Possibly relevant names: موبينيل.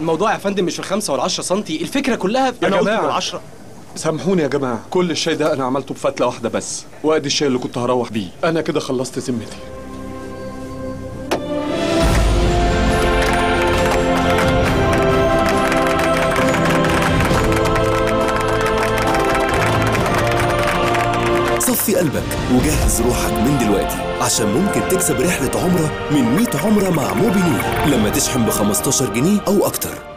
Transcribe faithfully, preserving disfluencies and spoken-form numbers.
الموضوع يا فندم مش في الخمسة ولا عشرة سنتي، الفكرة كلها في أنا قلت العشرة. سامحوني يا جماعة، كل الشيء ده أنا عملته بفتلة واحدة بس، وأدي الشيء اللي كنت هروح بيه، أنا كده خلصت ذمتي. صفي قلبك وجهز روحك من دلوقتي عشان ممكن تكسب رحلة عمرة من مية عمرة مع موبينيل لما تشحن ب خمستاشر جنيه أو أكتر.